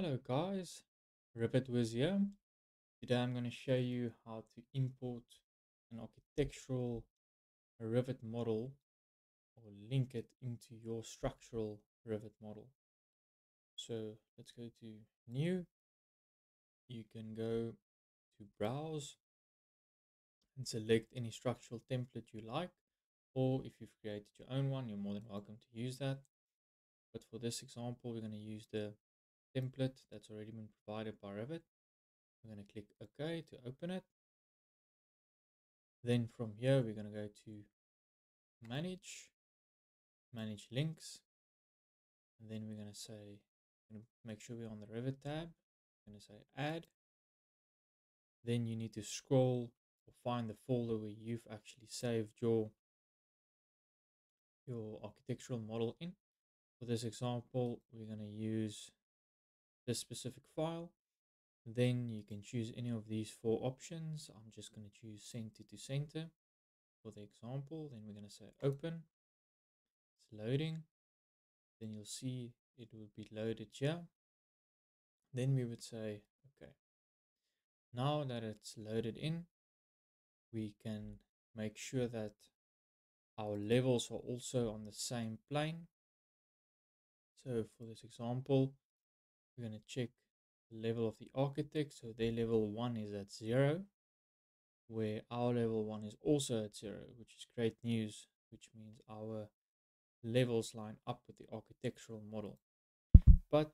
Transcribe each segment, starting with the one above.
Hello guys, RevitWiz here. Today I'm going to show you how to import an architectural Revit model or link it into your structural Revit model. So let's go to new. You can go to browse and select any structural template you like, or if you've created your own one, you're more than welcome to use that. But for this example, we're going to use the template that's already been provided by Revit. We're going to click OK to open it. Then from here, we're going to go to manage links. And then we're going to say, make sure we're on the Revit tab. We're going to say add. Then you need to scroll or find the folder where you've actually saved your architectural model in. For this example, we're going to use this specific file. Then you can choose any of these four options. I'm just going to choose center to center for the example. Then we're going to say open. It's loading. Then you'll see it will be loaded here. Then we would say okay. Now that it's loaded in, we can make sure that our levels are also on the same plane. So for this example, we're going to check the level of the architect. So their level 1 is at 0, where our level 1 is also at 0, which is great news, which means our levels line up with the architectural model. But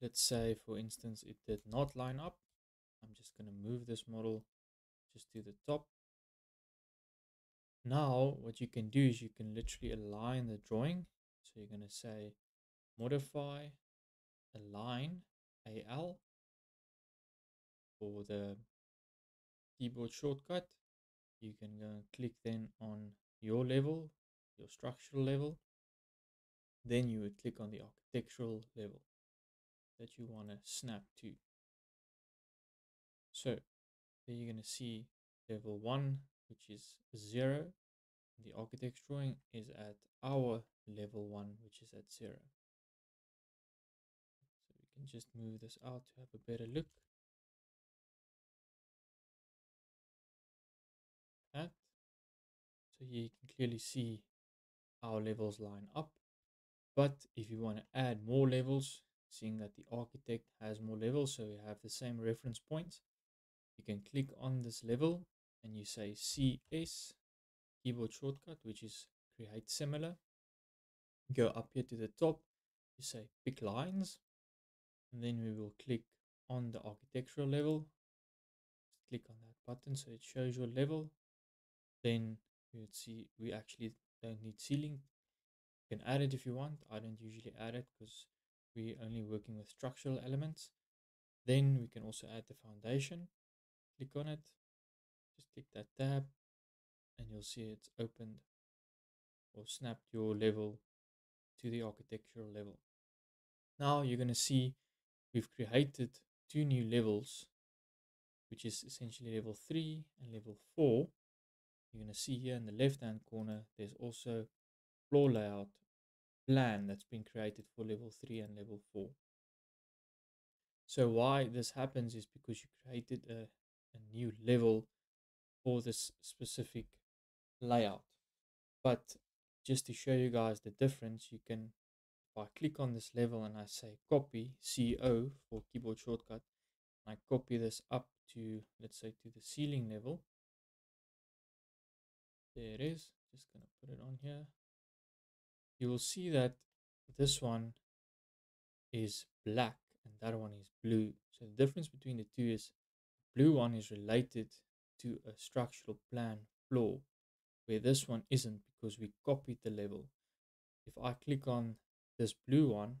let's say, for instance, it did not line up. I'm just going to move this model just to the top. Now, what you can do is you can literally align the drawing. So you're going to say modify align AL for the keyboard shortcut. You can go and click then on your level, your structural level. Then you would click on the architectural level that you want to snap to. So then you're going to see level 1, which is 0. The architect's drawing is at our level 1, which is at 0. And just move this out to have a better look at. So here you can clearly see our levels line up. But if you want to add more levels, seeing that the architect has more levels, so you have the same reference points, you can click on this level and you say CS keyboard shortcut, which is create similar. Go up here to the top, you say pick lines. And then we will click on the architectural level. Just click on that button so it shows your level. Then you would see we actually don't need ceiling. You can add it if you want. I don't usually add it because we're only working with structural elements. Then we can also add the foundation. Click on it. Just click that tab and you'll see it's opened or snapped your level to the architectural level. Now you're going to see we've created 2 new levels, which is essentially level 3 and level 4. You're going to see here in the left-hand corner, there's also floor layout plan that's been created for level 3 and level 4. So why this happens is because you created a new level for this specific layout. But just to show you guys the difference, you can, if I click on this level and I say copy, CO for keyboard shortcut, and I copy this up to, let's say, to the ceiling level. There it is. Just going to put it on here. You will see that this one is black and that one is blue. So the difference between the two is the blue one is related to a structural plan floor, where this one isn't, because we copied the level. If I click on this blue one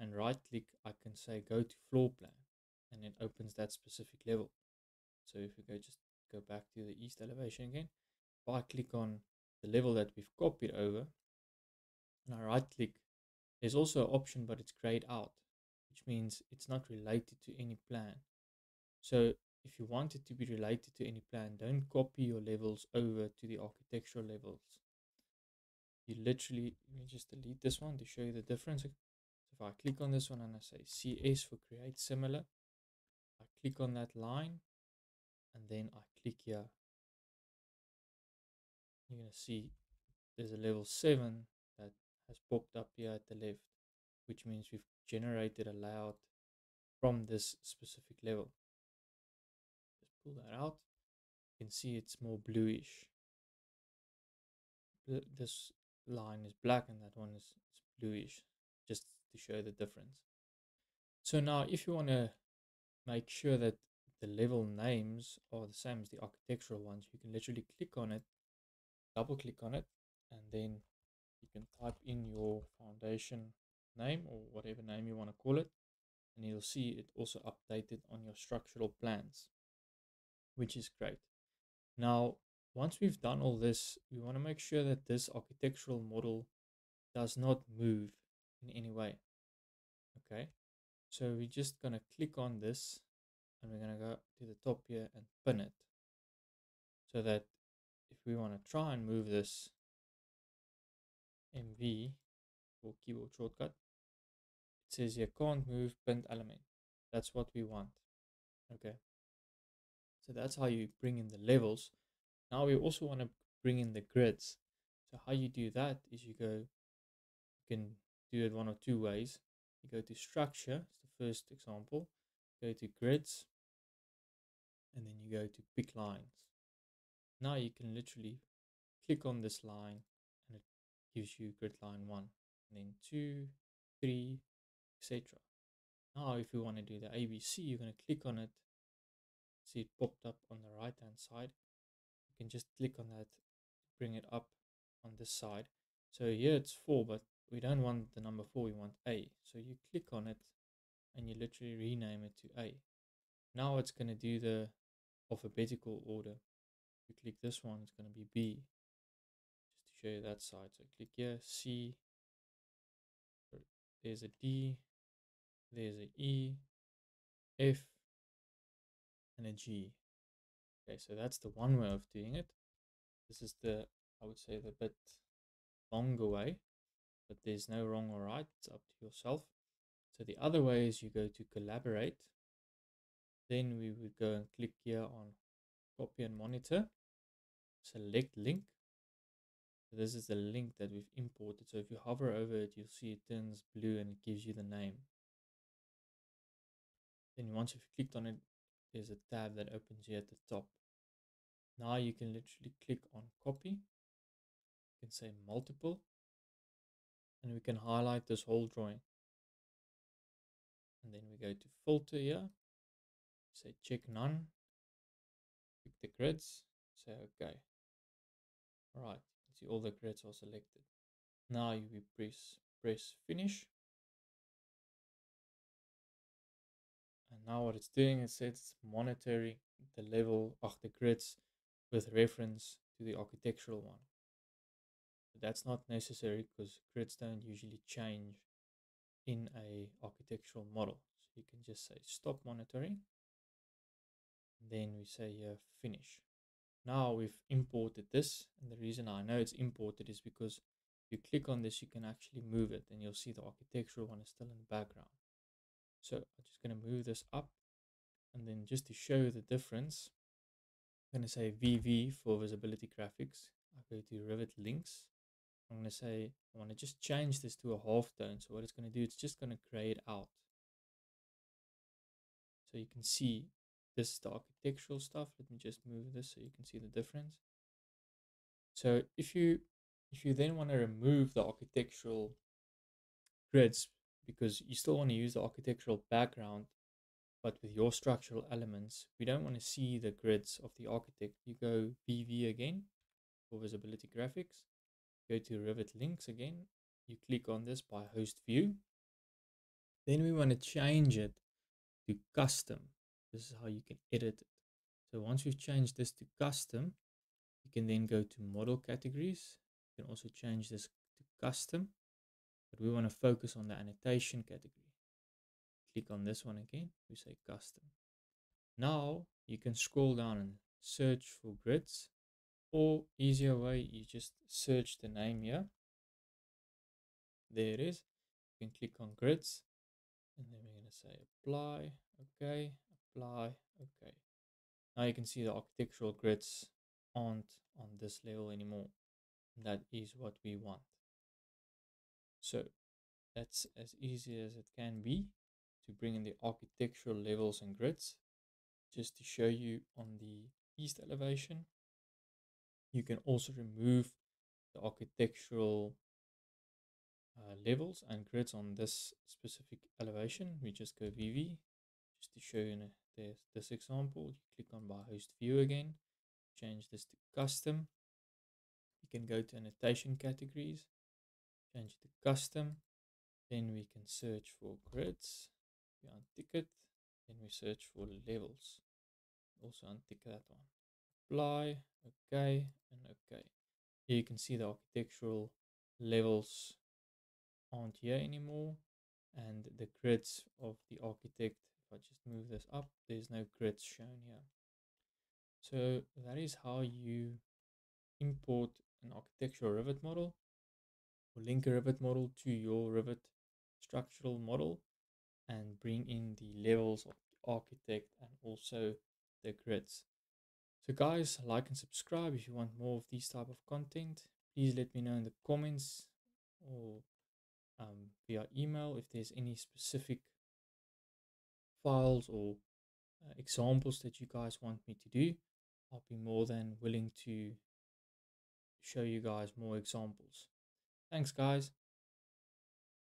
and right click, I can say go to floor plan and it opens that specific level. So if we go, just go back to the east elevation again, if I click on the level that we've copied over and I right click, there's also an option, but it's grayed out, which means it's not related to any plan. So if you want it to be related to any plan, don't copy your levels over to the architectural levels. You literally, let me just delete this one to show you the difference. So If I click on this one and I say CS for create similar, I click on that line and then I click here, you're going to see there's a level 7 that has popped up here at the left, which means we've generated a layout from this specific level. Just pull that out. You can see it's more bluish. This line is black and that one is bluish, just to show the difference. So now if you want to make sure that the level names are the same as the architectural ones, you can literally click on it, double click on it, and then you can type in your foundation name or whatever name you want to call it, and you'll see it also updated on your structural plans, which is great. Now once we've done all this, we want to make sure that this architectural model does not move in any way. Okay, so we're just going to click on this and we're going to go to the top here and pin it, so that if we want to try and move this, MV or keyboard shortcut, it says you can't move pinned element. That's what we want. Okay, so that's how you bring in the levels. Now we also want to bring in the grids. So how you do that is you go, you can do it one or two ways. You go to structure, it's the first example, go to grids, and then you go to pick lines. Now you can literally click on this line and it gives you grid line 1, and then 2, 3, etc. Now if you want to do the ABC, you're going to click on it. See it popped up on the right hand side. You can just click on that, bring it up on this side. So here it's 4, but we don't want the number 4, we want A. So you click on it and you literally rename it to A. Now it's going to do the alphabetical order. If you click this one, it's going to be B, just to show you that side. So click here, C, there's a D, there's a E, F, and a G. Okay, so that's the one way of doing it. This is the, I would say, the bit longer way, but there's no wrong or right, it's up to yourself. So the other way is you go to collaborate, then we would go and click here on copy and monitor, select link. So this is the link that we've imported, so if you hover over it, you'll see it turns blue and it gives you the name. Then once you've clicked on it, there's a tab that opens here at the top. Now you can literally click on copy, you can say multiple, and we can highlight this whole drawing, and then we go to filter here, say check none, click the grids, say okay. All right, you see all the grids are selected. Now you press finish, and now what it's doing is it's monitoring the level of the grids with reference to the architectural one. That's not necessary because grids don't usually change in a architectural model. So you can just say stop monitoring, then we say here finish. Now we've imported this, and the reason I know it's imported is because if you click on this, you can actually move it and you'll see the architectural one is still in the background. So I'm just going to move this up, and then just to show the difference, I'm going to say VV for visibility graphics. I go to Rivet Links. I'm going to say I want to just change this to a half tone. So what it's going to do, it's just going to gray it out. So you can see this is the architectural stuff. Let me just move this so you can see the difference. So if you then want to remove the architectural grids, because you still want to use the architectural background, but with your structural elements, we don't want to see the grids of the architect. You go VV again for visibility graphics. Go to Rivet Links again. You click on this by host view. Then we want to change it to custom. This is how you can edit it. So once you've changed this to custom, you can then go to model categories. You can also change this to custom, but we want to focus on the annotation category. Click on this one again. We say custom. Now you can scroll down and search for grids. Or easier way, you just search the name here. There it is. You can click on grids, and then we're going to say apply. Okay, apply. Okay, now you can see the architectural grids aren't on this level anymore. That is what we want. So that's as easy as it can be to bring in the architectural levels and grids. Just to show you, on the east elevation, you can also remove the architectural levels and grids on this specific elevation. We just go VV, just to show you in this example. You click on by host view again, change this to custom. You can go to annotation categories, change it to custom. Then we can search for grids. We untick it. Then we search for levels. Also untick that one. Apply. Okay, and okay. Here you can see the architectural levels aren't here anymore, and the grids of the architect. If I just move this up, there's no grids shown here. So that is how you import an architectural Revit model, or link a Revit model to your Revit structural model, and bring in the levels of the architect and also the grids. So guys, like and subscribe if you want more of these type of content. Please let me know in the comments or via email if there's any specific files or examples that you guys want me to do. I'll be more than willing to show you guys more examples. Thanks guys.